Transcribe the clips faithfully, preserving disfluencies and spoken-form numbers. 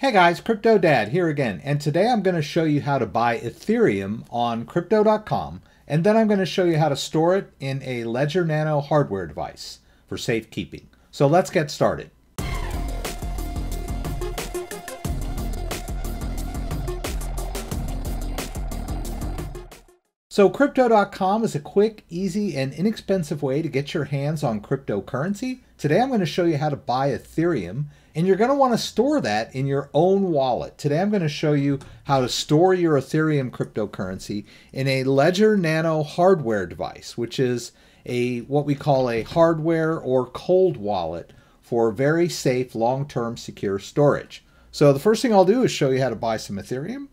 Hey guys, Crypto Dad here again, and today I'm going to show you how to buy Ethereum on Crypto dot com, and then I'm going to show you how to store it in a Ledger Nano hardware device for safekeeping. So let's get started. So Crypto dot com is a quick, easy, and inexpensive way to get your hands on cryptocurrency. Today I'm going to show you how to buy Ethereum, and you're going to want to store that in your own wallet. Today I'm going to show you how to store your Ethereum cryptocurrency in a Ledger Nano hardware device, which is a what we call a hardware or cold wallet for very safe, long-term, secure storage. So the first thing I'll do is show you how to buy some Ethereum.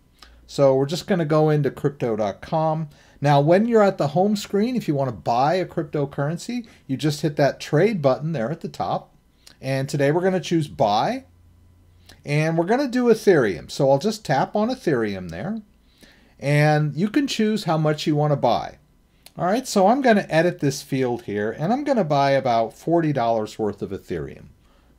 So we're just going to go into Crypto dot com. Now, when you're at the home screen, if you want to buy a cryptocurrency, you just hit that trade button there at the top. And today we're going to choose buy. And we're going to do Ethereum. So I'll just tap on Ethereum there. And you can choose how much you want to buy. All right, so I'm going to edit this field here. And I'm going to buy about forty dollars worth of Ethereum.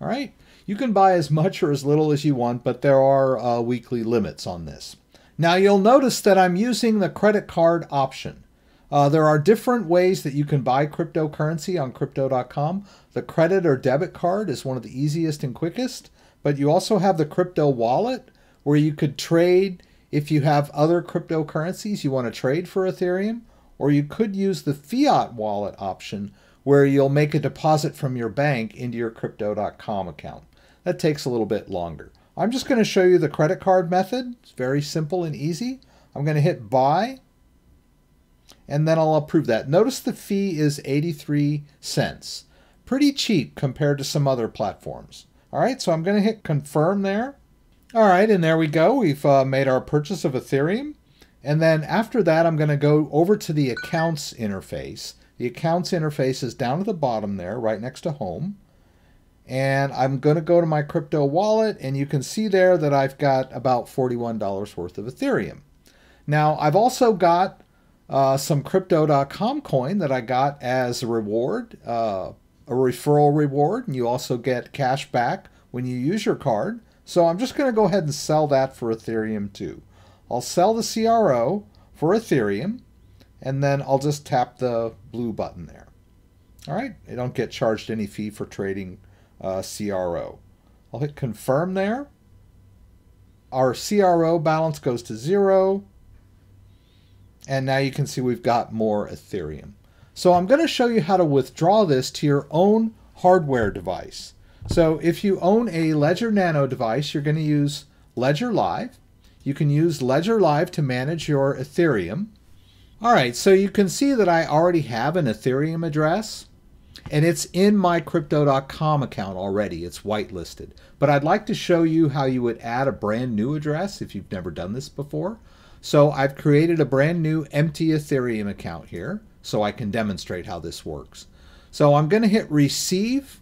All right, you can buy as much or as little as you want, but there are uh, weekly limits on this. Now you'll notice that I'm using the credit card option. Uh, there are different ways that you can buy cryptocurrency on Crypto dot com. The credit or debit card is one of the easiest and quickest, but you also have the crypto wallet where you could trade if you have other cryptocurrencies you want to trade for Ethereum, or you could use the fiat wallet option where you'll make a deposit from your bank into your Crypto dot com account. That takes a little bit longer. I'm just going to show you the credit card method. It's very simple and easy. I'm going to hit buy, and then I'll approve that. Notice the fee is eighty-three cents. Pretty cheap compared to some other platforms. All right, so I'm going to hit confirm there. All right, and there we go. We've uh, made our purchase of Ethereum. And then after that, I'm going to go over to the accounts interface. The accounts interface is down at the bottom there, right next to home. And I'm going to go to my crypto wallet, and you can see there that I've got about forty-one dollars worth of Ethereum. Now, I've also got uh, some Crypto dot com coin that I got as a reward, uh, a referral reward, and you also get cash back when you use your card. So I'm just going to go ahead and sell that for Ethereum too. I'll sell the C R O for Ethereum, and then I'll just tap the blue button there. All right, I don't get charged any fee for trading Uh, C R O. I'll hit confirm there. Our C R O balance goes to zero. And now you can see we've got more Ethereum. So I'm going to show you how to withdraw this to your own hardware device. So if you own a Ledger Nano device, you're going to use Ledger Live. You can use Ledger Live to manage your Ethereum. All right, so you can see that I already have an Ethereum address. And it's in my Crypto dot com account already. It's whitelisted. But I'd like to show you how you would add a brand new address if you've never done this before. So I've created a brand new empty Ethereum account here so I can demonstrate how this works. So I'm going to hit receive.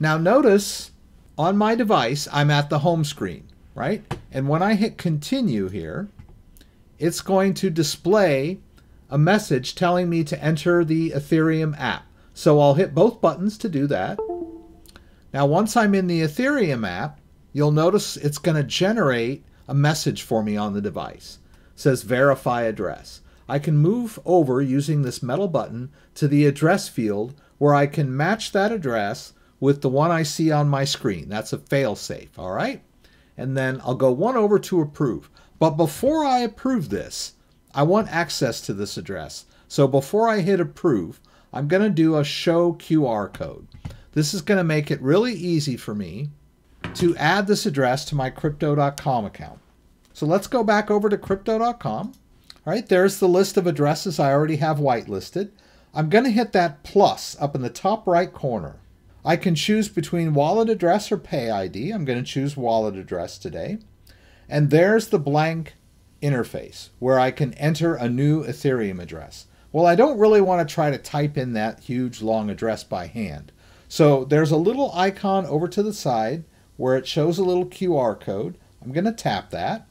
Now notice on my device, I'm at the home screen, right? And when I hit continue here, it's going to display a message telling me to enter the Ethereum app. So I'll hit both buttons to do that. Now, once I'm in the Ethereum app, you'll notice it's going to generate a message for me on the device. It says verify address. I can move over using this metal button to the address field where I can match that address with the one I see on my screen. That's a fail-safe, all right? And then I'll go one over to approve. But before I approve this, I want access to this address. So before I hit approve, I'm going to do a show Q R code. This is going to make it really easy for me to add this address to my Crypto dot com account. So let's go back over to Crypto dot com. All right, there's the list of addresses I already have whitelisted. I'm going to hit that plus up in the top right corner. I can choose between wallet address or pay I D. I'm going to choose wallet address today. And there's the blank interface where I can enter a new Ethereum address. Well, I don't really want to try to type in that huge long address by hand. So there's a little icon over to the side where it shows a little Q R code. I'm going to tap that,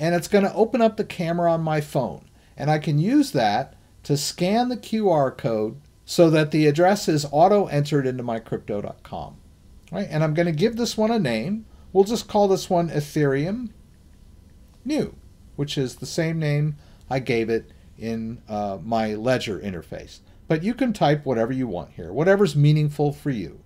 and it's going to open up the camera on my phone. And I can use that to scan the Q R code so that the address is auto-entered into my Crypto dot com. Right? And I'm going to give this one a name. We'll just call this one Ethereum New, which is the same name I gave it in uh, my Ledger interface. But you can type whatever you want here, whatever's meaningful for you.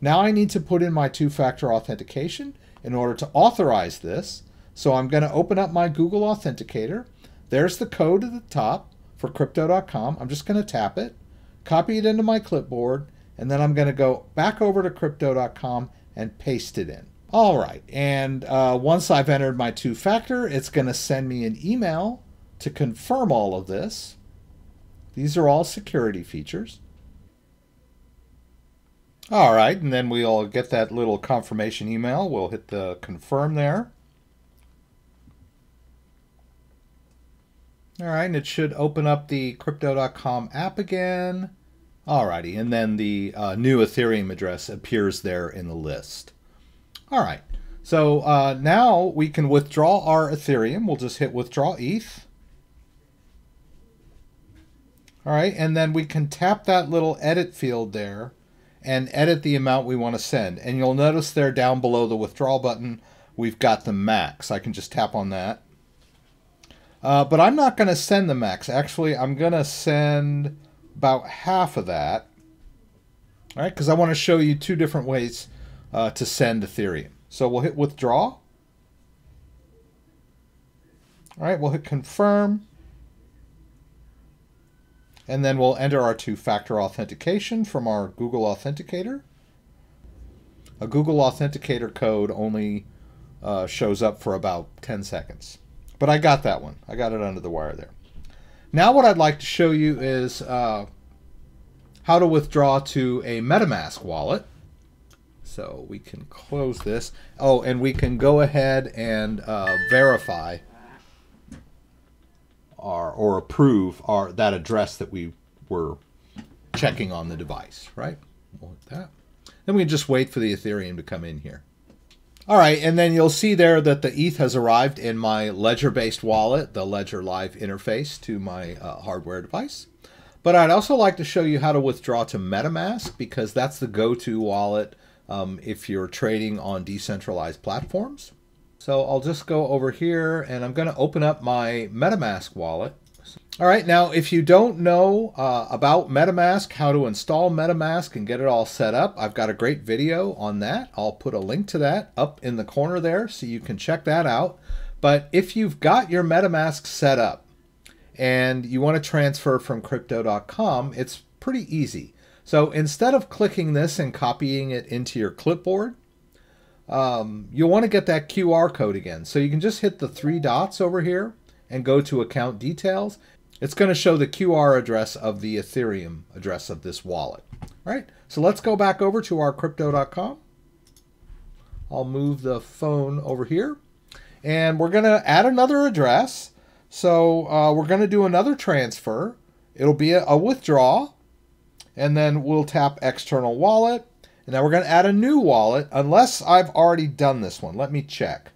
Now I need to put in my two-factor authentication in order to authorize this. So I'm going to open up my Google Authenticator. There's the code at the top for Crypto dot com. I'm just going to tap it, copy it into my clipboard, and then I'm going to go back over to Crypto dot com and paste it in. All right, and uh, once I've entered my two-factor, it's going to send me an email to confirm all of this. These are all security features. All right, and then we'll get that little confirmation email. We'll hit the confirm there. All right, and it should open up the Crypto dot com app again. All righty, and then the uh, new Ethereum address appears there in the list. All right, so uh, now we can withdraw our Ethereum. We'll just hit withdraw E T H. All right, and then we can tap that little edit field there and edit the amount we want to send. And you'll notice there down below the withdrawal button, we've got the max. I can just tap on that. Uh, but I'm not going to send the max. Actually, I'm going to send about half of that. All right, because I want to show you two different ways uh, to send Ethereum. So we'll hit withdraw. All right, we'll hit confirm. And then we'll enter our two-factor authentication from our Google Authenticator. A Google Authenticator code only uh, shows up for about ten seconds. But I got that one. I got it under the wire there. Now what I'd like to show you is uh, how to withdraw to a MetaMask wallet. So we can close this. Oh, and we can go ahead and uh, verify Our, or approve our that address that we were checking on the device, right? Like that. Then we just wait for the Ethereum to come in here. All right, and then you'll see there that the E T H has arrived in my Ledger-based wallet, the Ledger Live interface to my uh, hardware device. But I'd also like to show you how to withdraw to MetaMask, because that's the go-to wallet um, if you're trading on decentralized platforms. So I'll just go over here and I'm going to open up my MetaMask wallet. All right, now if you don't know uh, about MetaMask, how to install MetaMask and get it all set up, I've got a great video on that. I'll put a link to that up in the corner there so you can check that out. But if you've got your MetaMask set up and you want to transfer from Crypto dot com, it's pretty easy. So instead of clicking this and copying it into your clipboard, Um, you'll want to get that Q R code again. So you can just hit the three dots over here and go to account details. It's going to show the Q R address of the Ethereum address of this wallet. All right, so let's go back over to our Crypto dot com. I'll move the phone over here and we're going to add another address. So uh, we're going to do another transfer. It'll be a, a withdrawal, and then we'll tap external wallet. Now we're going to add a new wallet, unless I've already done this one. Let me check.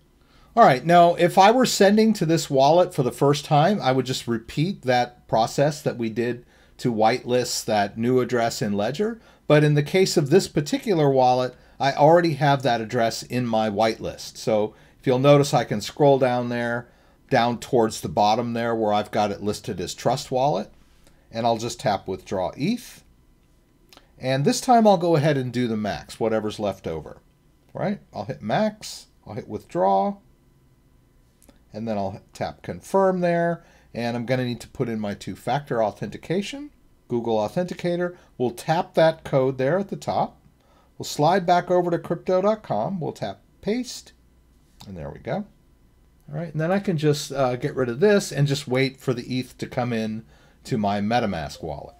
All right, now if I were sending to this wallet for the first time, I would just repeat that process that we did to whitelist that new address in Ledger. But in the case of this particular wallet, I already have that address in my whitelist. So if you'll notice, I can scroll down there, down towards the bottom there where I've got it listed as Trust Wallet, and I'll just tap withdraw E T H. And this time I'll go ahead and do the max, whatever's left over, right? I'll hit max, I'll hit withdraw, and then I'll tap confirm there. And I'm gonna need to put in my two-factor authentication, Google Authenticator. We'll tap that code there at the top. We'll slide back over to Crypto dot com. We'll tap paste, and there we go. All right, and then I can just uh, get rid of this and just wait for the E T H to come in to my MetaMask wallet.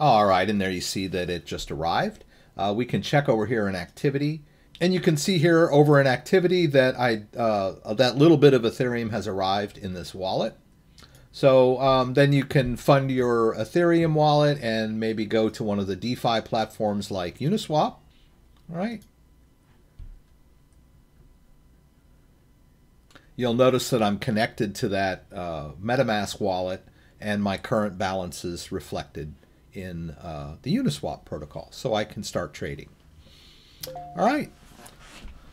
All right, and there you see that it just arrived. Uh, we can check over here in activity, and you can see here over in activity that I uh, that little bit of Ethereum has arrived in this wallet. So um, then you can fund your Ethereum wallet and maybe go to one of the DeFi platforms like Uniswap, right? You'll notice that I'm connected to that uh, MetaMask wallet, and my current balance is reflected in uh, the Uniswap protocol, so I can start trading. All right,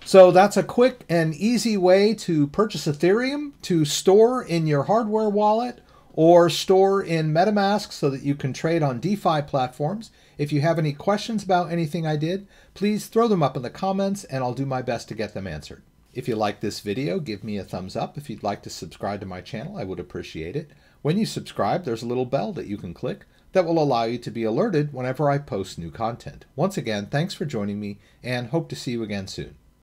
So that's a quick and easy way to purchase Ethereum to store in your hardware wallet or store in MetaMask so that you can trade on DeFi platforms. If you have any questions about anything I did, please throw them up in the comments and I'll do my best to get them answered. If you like this video, give me a thumbs up. If you'd like to subscribe to my channel, I would appreciate it. When you subscribe, there's a little bell that you can click that will allow you to be alerted whenever I post new content. Once again, thanks for joining me and hope to see you again soon.